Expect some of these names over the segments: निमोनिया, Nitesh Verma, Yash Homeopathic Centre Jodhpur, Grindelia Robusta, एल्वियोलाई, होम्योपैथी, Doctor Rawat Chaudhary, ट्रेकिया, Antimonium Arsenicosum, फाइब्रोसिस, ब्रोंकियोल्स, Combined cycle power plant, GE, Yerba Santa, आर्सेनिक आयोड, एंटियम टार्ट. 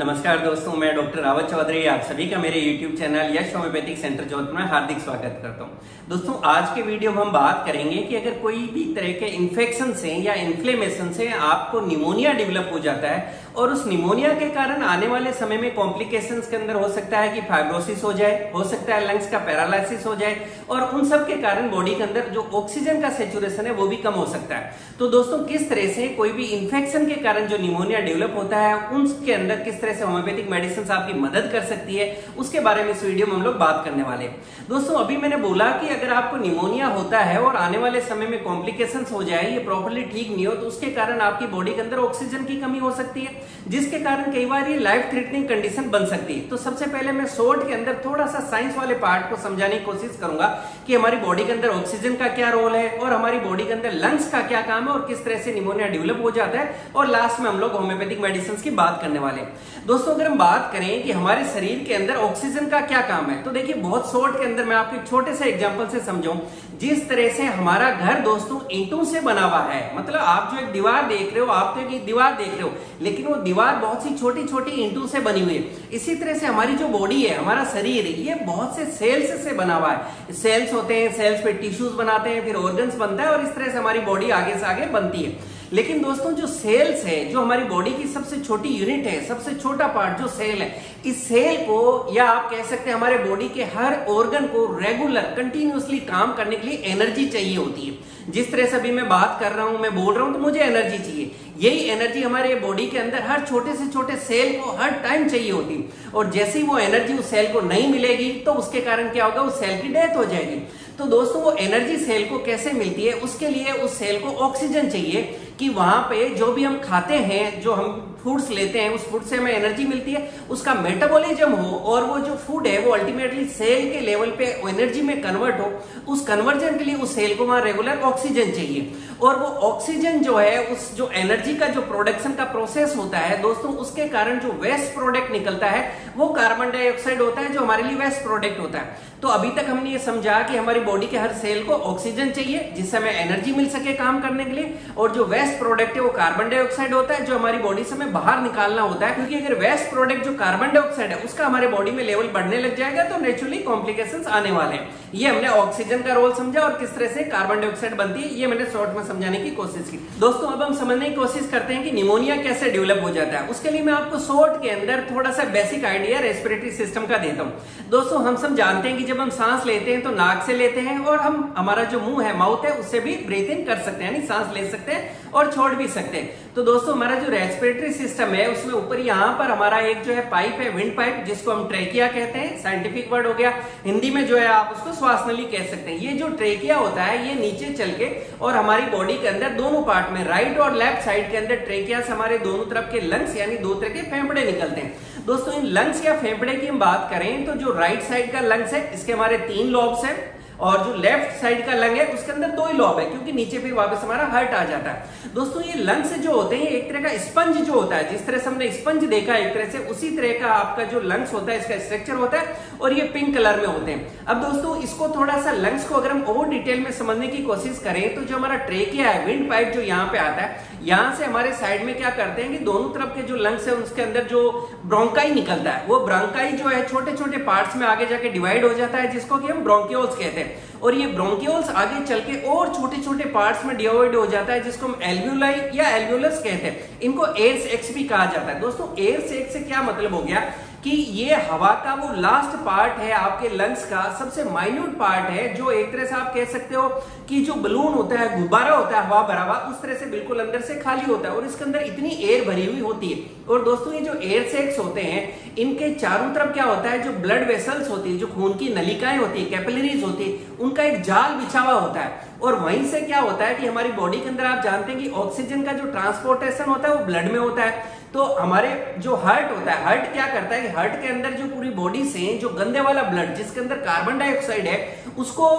नमस्कार दोस्तों, मैं डॉक्टर रावत चौधरी आप सभी का मेरे YouTube channel Yash homeopathic centre Jodhpur में हार्दिक स्वागत करता हूं। दोस्तों, आज के वीडियो में हम बात करेंगे कि अगर कोई भी तरह के इन्फेक्शन से या इन्फ्लेमेशन से आपको निमोनिया डेवलप हो जाता है और उस निमोनिया के कारण आने वाले समय में कॉम्प्लिकेशन के अंदर हो सकता है कि फाइब्रोसिस हो जाए, हो सकता है लंग्स का पैरालिसिस हो जाए और उन सब के कारण बॉडी के अंदर जो ऑक्सीजन का सेचुरेशन है वो भी कम हो सकता है। तो दोस्तों, किस तरह से कोई भी इन्फेक्शन के कारण जो निमोनिया डेवलप होता है उसके अंदर किस तरह से होम्योपैथिक मेडिसिन आपकी मदद कर सकती है, उसके बारे में इस वीडियो में हम लोग बात करने वाले हैं। दोस्तों, अभी मैंने बोला कि अगर आपको निमोनिया होता है और आने वाले समय में कॉम्प्लिकेशन हो जाए, ये प्रॉपरली ठीक नहीं हो तो उसके कारण आपकी बॉडी के अंदर ऑक्सीजन की कमी हो सकती है, जिसके कारण कई बार ये लाइफ थ्रेटनिंग कंडीशन बन सकती है। तो सबसे पहले मैं शॉर्ट के अंदर थोड़ा सा साइंस वाले पार्ट को समझाने की कोशिश करूंगा कि हमारी बॉडी के अंदर ऑक्सीजन का क्या रोल है और हमारी बॉडी के अंदर लंग्स का क्या काम है और किस तरह से निमोनिया डेवलप हो जाता है, और लास्ट में हम लोग होम्योपैथिक मेडिसिन की बात करने वाले। दोस्तों, अगर हम बात करें कि हमारे शरीर के अंदर ऑक्सीजन का क्या काम है तो देखिए, बहुत शॉर्ट के अंदर मैं आपको एक छोटे से एग्जाम्पल से समझाऊं। जिस तरह से हमारा घर दोस्तों ईंटों से बना हुआ है, मतलब आप जो एक दीवार देख रहे हो, आप तो एक दीवार देख रहे हो लेकिन वो दीवार बहुत सी छोटी छोटी ईंटों से बनी हुई है। इसी तरह से हमारी जो बॉडी है, हमारा शरीर, ये बहुत से सेल्स से बना हुआ है। सेल्स होते हैं, सेल्स पे टिश्यूज बनाते हैं, फिर ऑर्गन्स बनता है और इस तरह से हमारी बॉडी आगे से आगे बनती है। लेकिन दोस्तों, जो सेल्स है, जो हमारी बॉडी की सबसे छोटी यूनिट है, सबसे छोटा पार्ट जो सेल है, इस सेल को या आप कह सकते हैं हमारे बॉडी के हर ऑर्गन को रेगुलर कंटिन्यूअसली काम करने के लिए एनर्जी चाहिए होती है। जिस तरह से अभी मैं बात कर रहा हूं, मैं बोल रहा हूं तो मुझे एनर्जी चाहिए, यही एनर्जी हमारे बॉडी के अंदर हर छोटे से छोटे सेल को हर टाइम चाहिए होती है। और जैसे ही वो एनर्जी उस सेल को नहीं मिलेगी तो उसके कारण क्या होगा, उस सेल की डेथ हो जाएगी। तो दोस्तों, वो एनर्जी सेल को कैसे मिलती है, उसके लिए उस सेल को ऑक्सीजन चाहिए कि वहां पे जो भी हम खाते हैं, जो हम फूड्स लेते हैं, उस फूड से हमें एनर्जी मिलती है, उसका मेटाबॉलिज्म हो और वो जो फूड है वो अल्टीमेटली सेल के लेवल पे एनर्जी में कन्वर्ट हो। उस कन्वर्जन के लिए उस सेल को वहां रेगुलर ऑक्सीजन चाहिए और वो ऑक्सीजन जो है, उस जो एनर्जी का जो प्रोडक्शन का प्रोसेस होता है दोस्तों, उसके कारण जो वेस्ट प्रोडक्ट निकलता है वो कार्बन डाइऑक्साइड होता है, जो हमारे लिए वेस्ट प्रोडक्ट होता है। तो अभी तक हमने ये समझा कि हमारी बॉडी के हर सेल को ऑक्सीजन चाहिए जिससे हमें एनर्जी मिल सके काम करने के लिए, और जो वेस्ट प्रोडक्ट है वो कार्बन डाइऑक्साइड होता है जो हमारी बॉडी से हमें बाहर निकालना होता है, क्योंकि अगर वेस्ट प्रोडक्ट जो कार्बन डाइऑक्साइड है उसका हमारे बॉडी में लेवल बढ़ने लग जाएगा तो नेचुरली कॉम्प्लिकेशंस आने वाले हैं। ये हमने ऑक्सीजन का रोल समझा और किस तरह से कार्बन डाइऑक्साइड बनती है, ये मैंने शॉर्ट में समझाने की कोशिश की। दोस्तों, अब हम समझने की कोशिश करते हैं कि निमोनिया कैसे डेवलप हो जाता है। उसके लिए मैं आपको शॉर्ट के अंदर थोड़ा सा बेसिक आइडिया रेस्पिरेटरी सिस्टम का देता हूं। दोस्तों, हम सब जानते हैं कि जब हम सांस लेते हैं तो नाक से लेते हैं और हम हमारा जो मुंह है, माउथ है, उससे भी ब्रीथ इन कर सकते हैं, यानी सांस ले सकते हैं और छोड़ भी सकते हैं। तो दोस्तों, हमारा जो रेस्पिरेटरी सिस्टम है उसमें ऊपर यहाँ पर हमारा एक जो है पाइप है, विंड पाइप, जिसको हम ट्रेकिया कहते हैं, साइंटिफिक वर्ड हो गया, हिंदी में जो है आप उसको श्वास नली कह सकते हैं। ये जो ट्रेकिया होता है ये नीचे चल के और हमारी बॉडी के अंदर दोनों पार्ट में, राइट और लेफ्ट साइड के अंदर ट्रेकिया से हमारे दोनों तरफ के लंग्स यानी दो तरह के फेफड़े निकलते हैं। दोस्तों, इन लंग्स या फेफड़े की हम बात करें तो जो राइट साइड का लंग्स है इसके हमारे 3 लॉब्स हैं और जो लेफ्ट साइड का लंग है उसके अंदर 2 ही लॉब है, क्योंकि नीचे फिर वापस हमारा हार्ट आ जाता है। दोस्तों, ये लंग्स जो होते हैं एक तरह का स्पंज जो होता है, जिस तरह से हमने स्पंज देखा एक तरह से, उसी तरह का आपका जो लंग्स होता है इसका स्ट्रक्चर होता है और ये पिंक कलर में होते हैं। अब दोस्तों, इसको थोड़ा सा लंग्स को अगर हम और डिटेल में समझने की कोशिश करें तो जो हमारा ट्रेकिया है, विंड पाइप जो यहाँ पे आता है, यहाँ से हमारे साइड में क्या करते हैं कि दोनों तरफ के जो लंग्स है उसके अंदर जो ब्रोंकाई निकलता है, वो ब्रोंकाई जो है छोटे छोटे पार्ट्स में आगे जाके डिवाइड हो जाता है, जिसको कि हम ब्रोंकियोल्स कहते हैं। और ये ब्रोंकियोल्स आगे चल के और छोटे छोटे पार्ट्स में डिवाइड हो जाता है, जिसको हम एल्वियोलाई या एल्वियोलस कहते हैं। इनको एयर सैक्स भी कहा जाता है। दोस्तों, एयर सैक्स से क्या मतलब हो गया कि ये हवा का वो लास्ट पार्ट है, आपके लंग्स का सबसे माइन्यूट पार्ट है, जो एक तरह से आप कह सकते हो कि जो बलून होता है, गुब्बारा होता है हवा भरा हुआ, उस तरह से बिल्कुल अंदर से खाली होता है और इसके अंदर इतनी एयर भरी हुई होती है। और दोस्तों, ये जो एयर सैक्स होते हैं इनके चारों तरफ क्या होता है, जो ब्लड वेसल्स होती है, जो खून की नलिकाएं होती है, कैपिलरीज होती है, उनका एक जाल बिछा हुआ होता है। और वहीं से क्या होता है कि हमारी बॉडी के अंदर आप जानते हैं कि ऑक्सीजन का जो ट्रांसपोर्टेशन होता है वो ब्लड में होता है। तो हमारे जो हार्ट होता है, हार्ट क्या करता है कि हार्ट के अंदर जो पूरी बॉडी से जो गंदे वाला ब्लड जिसके अंदर कार्बन डाइऑक्साइड है उसको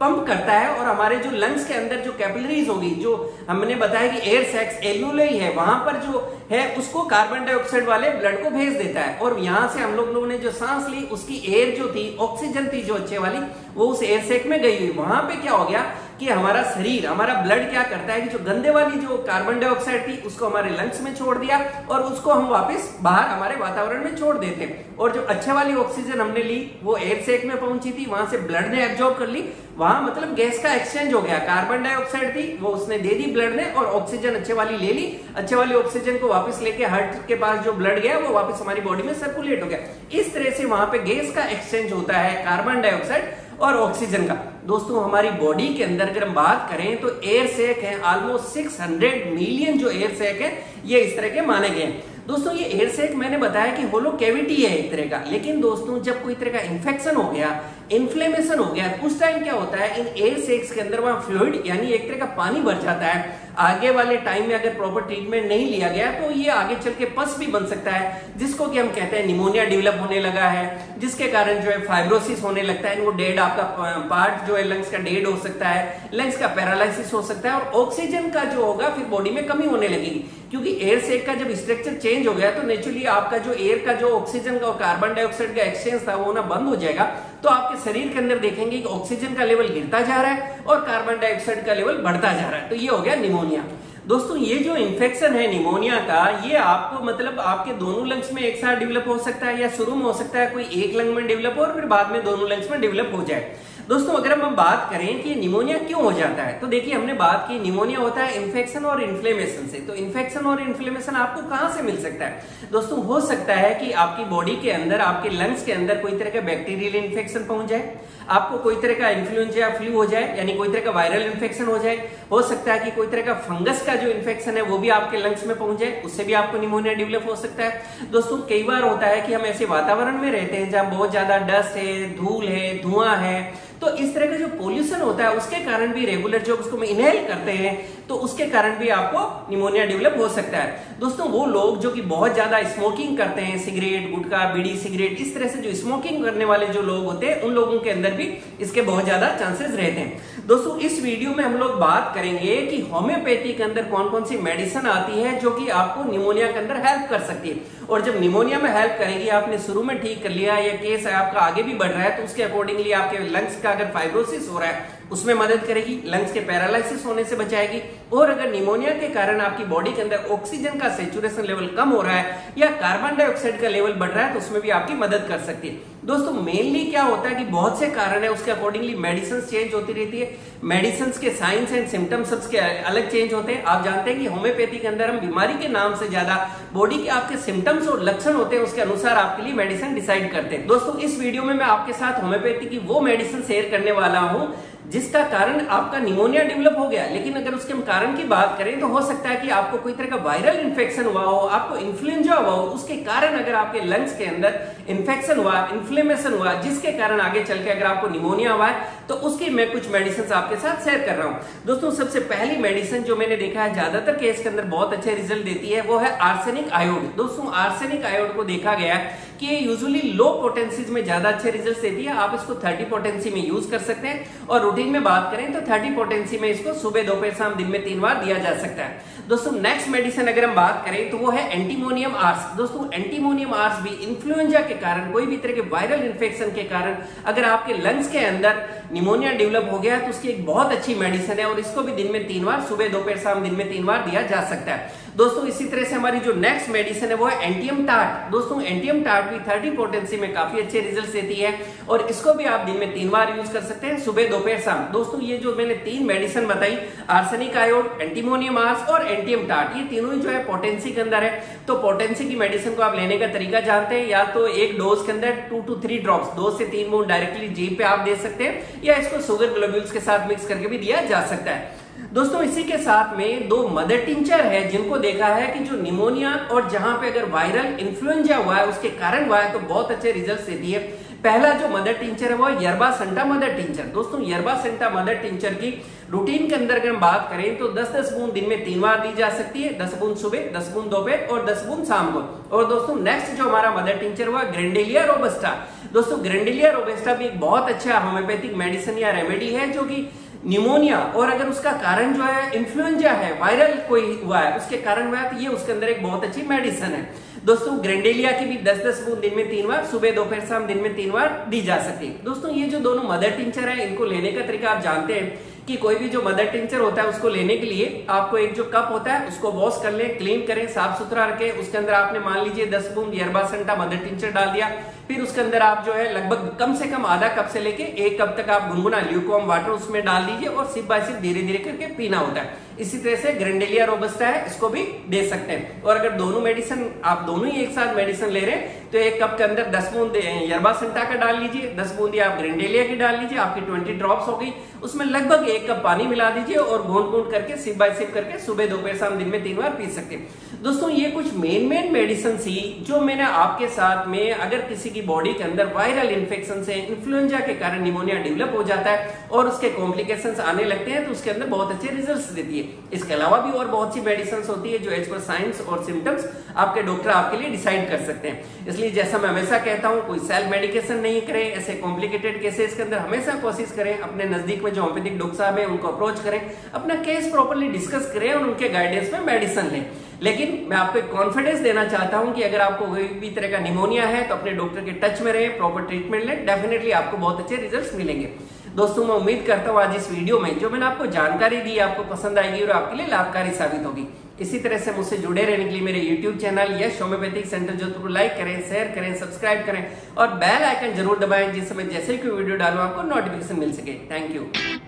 पंप करता है और हमारे जो लंग्स के अंदर जो कैपिलरीज होगी, जो हमने बताया कि एयर सैक्स एल्वियोलाई है, वहां पर जो है उसको कार्बन डाइऑक्साइड वाले ब्लड को भेज देता है और यहां से हम लोगों ने जो सांस ली उसकी एयर जो थी, ऑक्सीजन थी जो अच्छे वाली, वो उस एयर सैक में गई हुई। वहां पे क्या हो गया कि हमारा शरीर, हमारा ब्लड क्या करता है कि जो गंदे वाली जो कार्बन डाइऑक्साइड थी उसको हमारे लंग्स में छोड़ दिया और उसको हम वापस बाहर हमारे वातावरण में छोड़ देते हैं, और जो अच्छे वाली ऑक्सीजन हमने ली वो एयर सैक में पहुंची थी, वहां से ब्लड ने एब्जॉर्ब कर ली, वहां मतलब गैस का एक्सचेंज हो गया, कार्बन डाइऑक्साइड थी वो उसने दे दी ब्लड ने और ऑक्सीजन अच्छे वाली ले ली, अच्छे वाली ऑक्सीजन को वापस लेके हार्ट के पास जो ब्लड गया वो वापस हमारी बॉडी में सर्कुलेट हो गया। इस तरह से वहां पे गैस का एक्सचेंज होता है कार्बन डाइऑक्साइड और ऑक्सीजन का। दोस्तों हमारी बॉडी के अंदर अगर हम बात करें तो एयर सैक है, ऑलमोस्ट 600 मिलियन जो एयर सैक है ये इस तरह के माने गए। दोस्तों ये एयर सैक मैंने बताया कि होलो कैविटी है एक तरह का, लेकिन दोस्तों जब कोई तरह का इन्फेक्शन हो गया, इन्फ्लेमेशन हो गया, उस टाइम क्या होता है इन एयर सैक्स के अंदर वहां फ्लूइड यानी एक तरह का पानी भर जाता है। आगे वाले टाइम में अगर प्रॉपर ट्रीटमेंट नहीं लिया गया तो ये आगे चल के पस भी बन सकता है, जिसको कि हम कहते हैं निमोनिया डेवलप होने लगा है, जिसके कारण जो है फाइब्रोसिस होने लगता है, वो डेड आपका पार्ट जो है लंग्स का डेड हो सकता है, लंग्स का पैरालिसिस हो सकता है, और ऑक्सीजन का जो होगा फिर बॉडी में कमी होने लगेगी, क्योंकि एयर सैक का जब स्ट्रक्चर चेंज हो गया तो नेचुरली आपका जो एयर का जो ऑक्सीजन का और कार्बन डाइऑक्साइड का एक्सचेंज था वो होना बंद हो जाएगा। तो आपके शरीर के अंदर देखेंगे कि ऑक्सीजन का लेवल गिरता जा रहा है और कार्बन डाइऑक्साइड का लेवल बढ़ता जा रहा है, तो ये हो गया निमोनिया। दोस्तों ये जो इन्फेक्शन है निमोनिया का, ये आपको मतलब आपके दोनों लंग्स में एक साथ डेवलप हो सकता है, या शुरू में हो सकता है कोई एक लंग में डेवलप हो और फिर बाद में दोनों लंग्स में डेवलप हो जाए। दोस्तों अगर हम बात करें कि निमोनिया क्यों हो जाता है, तो देखिए हमने बात की निमोनिया होता है इन्फेक्शन और इन्फ्लेमेशन से। तो इन्फेक्शन और इन्फ्लेमेशन आपको कहां से मिल सकता है? दोस्तों हो सकता है कि आपकी बॉडी के अंदर, आपके लंग्स के अंदर कोई तरह का बैक्टीरियल इन्फेक्शन पहुंच जाए, आपको कोई तरह का इन्फ्लुएंजा या फ्लू हो जाए, यानी कोई तरह का वायरल इन्फेक्शन हो जाए, हो सकता है कि कोई तरह का फंगस का जो इन्फेक्शन है वो भी आपके लंग्स में पहुंच जाए, उससे भी आपको निमोनिया डेवलप हो सकता है। दोस्तों कई बार होता है कि हम ऐसे वातावरण में रहते हैं जहां बहुत ज्यादा डस्ट है, धूल है, धुआं है, तो इस तरह का जो पोल्यूशन होता है उसके कारण भी रेगुलर जो उसको इनहेल करते हैं तो उसके कारण भी आपको निमोनिया डेवलप हो सकता है। दोस्तों वो लोग जो कि बहुत ज्यादा स्मोकिंग करते हैं, सिगरेट, गुटखा, बीड़ी, सिगरेट, इस तरह से जो स्मोकिंग करने वाले जो लोग होते हैं उन लोगों के अंदर भी इसके बहुत ज्यादा चांसेस रहते हैं। दोस्तों इस वीडियो में हम लोग बात करेंगे कि होम्योपैथी के अंदर कौन कौन सी मेडिसिन आती है जो कि आपको निमोनिया के अंदर हेल्प कर सकती है, और जब निमोनिया में हेल्प करेगी, आपने शुरू में ठीक कर लिया या केस आपका आगे भी बढ़ रहा है तो उसके अकॉर्डिंगली आपके लंग्स का अगर फाइब्रोसिस हो रहा है उसमें मदद करेगी, लंग्स के पैरालिसिस होने से बचाएगी, और अगर निमोनिया के कारण आपकी बॉडी के अंदर ऑक्सीजन का सैचुरेशन लेवल कम हो रहा है या कार्बन डाइऑक्साइड का लेवल बढ़ रहा है तो उसमें भी आपकी मदद कर सकती है। दोस्तों मेनली क्या होता है कि बहुत से कारण है, उसके अकॉर्डिंगली मेडिसिन चेंज होती रहती है, मेडिसिन के साइंस एंड सिम्टम्स सबके अलग चेंज होते हैं। आप जानते हैं कि होम्योपैथी के अंदर हम बीमारी के नाम से ज्यादा बॉडी के आपके सिम्टम्स और लक्षण होते हैं उसके अनुसार आपके लिए मेडिसिन डिसाइड करते हैं। दोस्तों इस वीडियो में मैं आपके साथ होम्योपैथी की वो मेडिसिन शेयर करने वाला हूँ जिसका कारण आपका निमोनिया डेवलप हो गया, लेकिन अगर उसके हम कारण की बात करें तो हो सकता है कि आपको कोई तरह का वायरल इन्फेक्शन हुआ हो, आपको इन्फ्लुएंजा हुआ हो, उसके कारण अगर आपके लंग्स के अंदर इन्फेक्शन हुआ, इन्फ्लेमेशन हुआ, जिसके कारण आगे चल के अगर आपको निमोनिया हुआ है तो उसकी मैं कुछ मेडिसिन आपके साथ शेयर कर रहा हूं। दोस्तों सबसे पहली मेडिसिन जो मैंने देखा है ज्यादातर केस के अंदर बहुत अच्छे रिजल्ट देती है वो है आर्सेनिक आयोड। दोस्तों आर्सेनिक आयोड को देखा गया है कि ये यूजुअली लो पोटेंसीज में ज्यादा अच्छे रिजल्ट देती है, आप इसको 30 पोटेंसी में यूज कर सकते हैं, और रूटीन में बात करें तो 30 पोटेंसी में इसको सुबह, दोपहर, शाम, दिन में 3 बार दिया जा सकता है। दोस्तों नेक्स्ट मेडिसिन अगर हम बात करें तो वो है एंटीमोनियम आर्स। दोस्तों एंटीमोनियम आर्स भी इन्फ्लुएंजा के कारण, कोई भी तरह के वायरल इन्फेक्शन के कारण अगर आपके लंग्स के अंदर निमोनिया डेवलप हो गया तो उसकी एक बहुत अच्छी मेडिसिन है, और इसको भी दिन में 3 बार, सुबह, दोपहर, शाम, दिन में 3 बार दिया जा सकता है। दोस्तों इसी तरह से हमारी जो नेक्स्ट मेडिसिन है वो है एंटियम टार्ट। दोस्तों एंटियम टार्ट भी 30 पोटेंसी में काफी अच्छे रिजल्ट देती है, और इसको भी आप दिन में 3 बार यूज कर सकते हैं, सुबह, दोपहर, शाम। दोस्तों ये जो मैंने 3 मेडिसिन बताई, आर्सेनिक आयोड, एंटीमोनियम आर्स और एंटियम टार्ट, ये तीनों ही जो है पोटेंसी के अंदर है। तो पोटेंसी की मेडिसिन को आप लेने का तरीका जानते हैं, या तो एक डोज के अंदर 2 से 3 ड्रॉप्स, 2 से 3 बूंद डायरेक्टली जीभ पे आप दे सकते हैं, या इसको शुगर ग्लोब्यूल्स के साथ मिक्स करके भी दिया जा सकता है। दोस्तों इसी के साथ में 2 मदर टिंचर है जिनको देखा है कि जो निमोनिया और जहां पे अगर वायरल इन्फ्लुएंजा हुआ है उसके कारण हुआ है तो बहुत अच्छे रिजल्ट देती है। पहला जो मदर टिंचर है वो यरबा सेंटा मदर टिंचर। दोस्तों यरबा सेंटा मदर टिंचर की रूटीन के अंदर अगर हम बात करें तो 10-10 बूंद दिन में 3 बार दी जा सकती है, 10 बूंद सुबह, 10 बूंद दोपहर और 10 बूंद शाम को। और दोस्तों नेक्स्ट जो हमारा मदर टिंचर हुआ ग्रिंडेलिया रोबस्टा। दोस्तों ग्रिंडेलिया रोबस्टा भी एक बहुत अच्छा होम्योपैथिक मेडिसिन या रेमेडी है जो कि निमोनिया और अगर उसका कारण जो है इन्फ्लुएंजा है, वायरल कोई हुआ है उसके कारण हुआ है तो ये उसके अंदर एक बहुत अच्छी मेडिसिन है। दोस्तों ग्रिंडेलिया की भी 10-10 बूंद दिन में 3 बार, सुबह, दोपहर, शाम, दिन में 3 बार दी जा सकती है। दोस्तों ये जो दोनों मदर टिंचर है इनको लेने का तरीका आप जानते हैं कि कोई भी जो मदर टिंचर होता है उसको लेने के लिए आपको एक जो कप होता है उसको वॉश कर लें, क्लीन करें, साफ सुथरा रखें। उसके अंदर आपने मान लीजिए 10 बूंद यर्बा सेंटा मदर टिंचर डाल दिया, फिर उसके अंदर आप जो है लगभग कम से कम आधा कप से लेके 1 कप तक आप गुनगुना ल्यूकवार्म वाटर उसमें डाल दीजिए और सिप बाय सिप धीरे धीरे करके पीना होता है। इसी तरह से ग्रिंडेलिया रोबस्टा है, इसको भी दे सकते हैं। और अगर दोनों मेडिसिन आप दोनों ही एक साथ मेडिसिन ले रहे हैं तो 1 कप के अंदर 10 बूंद यर्बा सेंटा का डाल लीजिए, 10 बूंदी आप ग्रिंडेलिया की डाल लीजिए, आपकी 20 ड्रॉप्स हो गई। उसमें लगभग 1 कप पानी मिला दीजिए और घोंट घोंट करके सिप बाय सिप करके सुबह दोपहर शाम दिन में 3 बार पी सकते हैं। दोस्तों ये कुछ मेन मेडिसिन थी जो मैंने आपके साथ में, अगर किसी की बॉडी के अंदर वायरल इन्फेक्शन से इन्फ्लुएंजा के कारण निमोनिया डेवलप हो जाता है और उसके कॉम्प्लिकेशंस आने लगते हैं तो उसके अंदर बहुत अच्छे रिजल्ट्स देती है। इसके अलावा भी और बहुत सी मेडिसिंस होती है जो एज पर साइंस और सिम्टम्स आपके डॉक्टर आपके लिए डिसाइड कर सकते हैं। इसलिए जैसा मैं हमेशा कहता हूं, कोई सेल्फ मेडिकेशन नहीं करें। ऐसे कॉम्प्लिकेटेड केसेस के अंदर हमेशा कोशिश करें अपने नजदीक में जो होम्योपैथिक डॉक्टर साहब है उनको अप्रोच करें, अपना केस प्रॉपरली डिस्कस करें और उनके गाइडेंस में मेडिसिन लें। लेकिन मैं आपको एक कॉन्फिडेंस देना चाहता हूं कि अगर आपको कोई भी तरह का निमोनिया है तो अपने डॉक्टर के टच में रहें, प्रॉपर ट्रीटमेंट लें, डेफिनेटली आपको बहुत अच्छे रिजल्ट्स मिलेंगे। दोस्तों मैं उम्मीद करता हूं आज इस वीडियो में जो मैंने आपको जानकारी दी आपको पसंद आएगी और आपके लिए लाभकारी साबित होगी। इसी तरह से मुझसे जुड़े रहने के लिए मेरे YouTube channel Yash homeopathic centre Jodhpur को लाइक करें, शेयर करें, सब्सक्राइब करें और बेल आइकन जरूर दबाएं, जिससे मैं जैसे ही कोई वीडियो डालूं आपको नोटिफिकेशन मिल सके। Thank you.